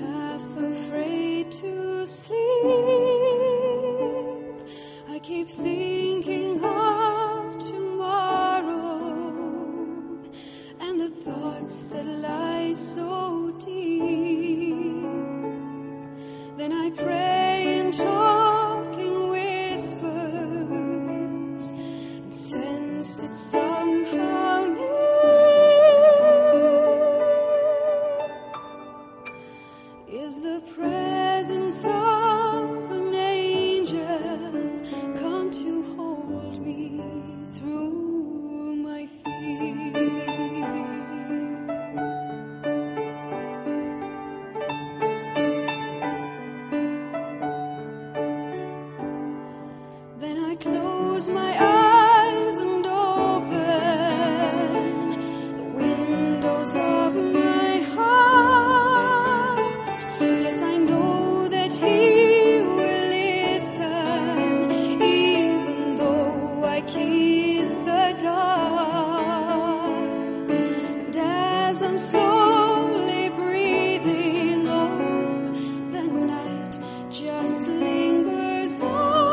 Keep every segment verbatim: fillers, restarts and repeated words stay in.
half afraid to sleep. I keep thinking of tomorrow and the thoughts that lie so deep. Then I pray and talk in whispers and sense that somehow is the presence of an angel come to hold me through my fear? Then I close my eyes and open the windows of my heart. I'm slowly breathing on, the night just lingers on.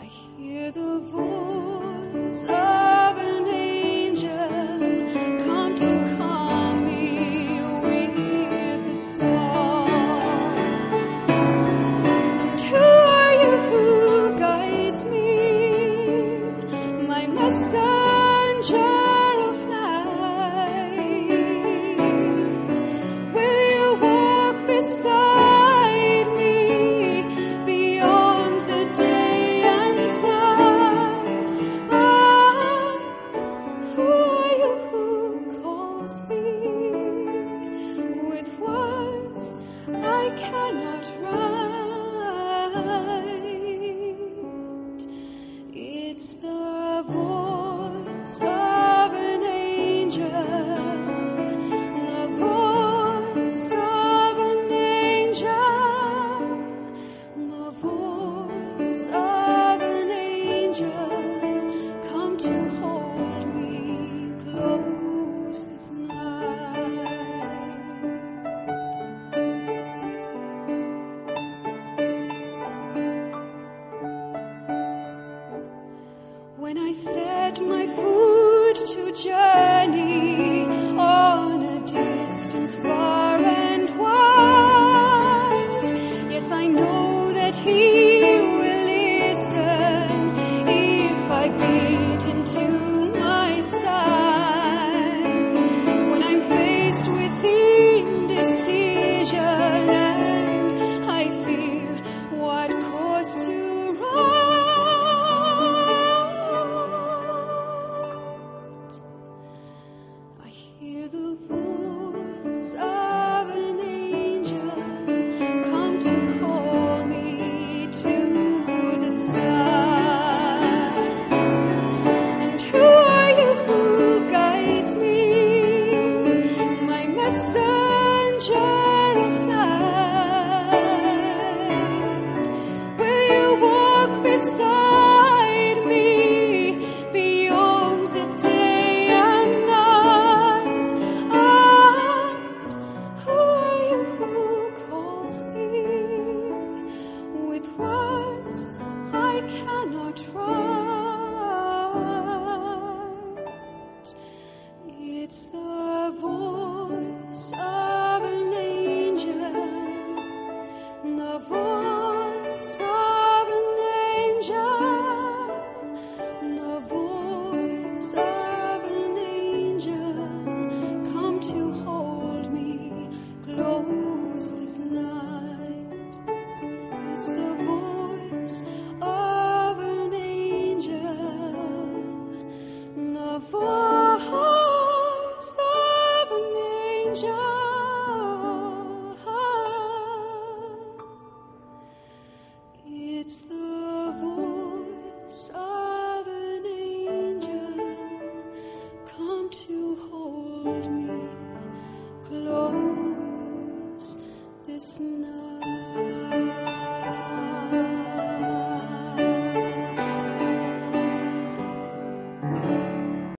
I hear the voice of an angel come to calm me with a song. And who are you who guides me? Messenger of light, will you walk beside me beyond the day and night? Ah, who are you who calls me with words I cannot write? It's the voice of an angel, the voice of an angel, the voice of an angel, come to hold me close this night. When I set my foot to journey on a distance far and wide, yes, I know that He will listen if I bid Him to my side. When I'm faced with indecision and I fear what course to beside me beyond the day and night. Ah, who are you who calls me with words I cannot write? It's the voice of an angel, the voice of this night. It's the voice of an angel, the voice of an angel. It's the voice of an angel, come to hold me close. It's not.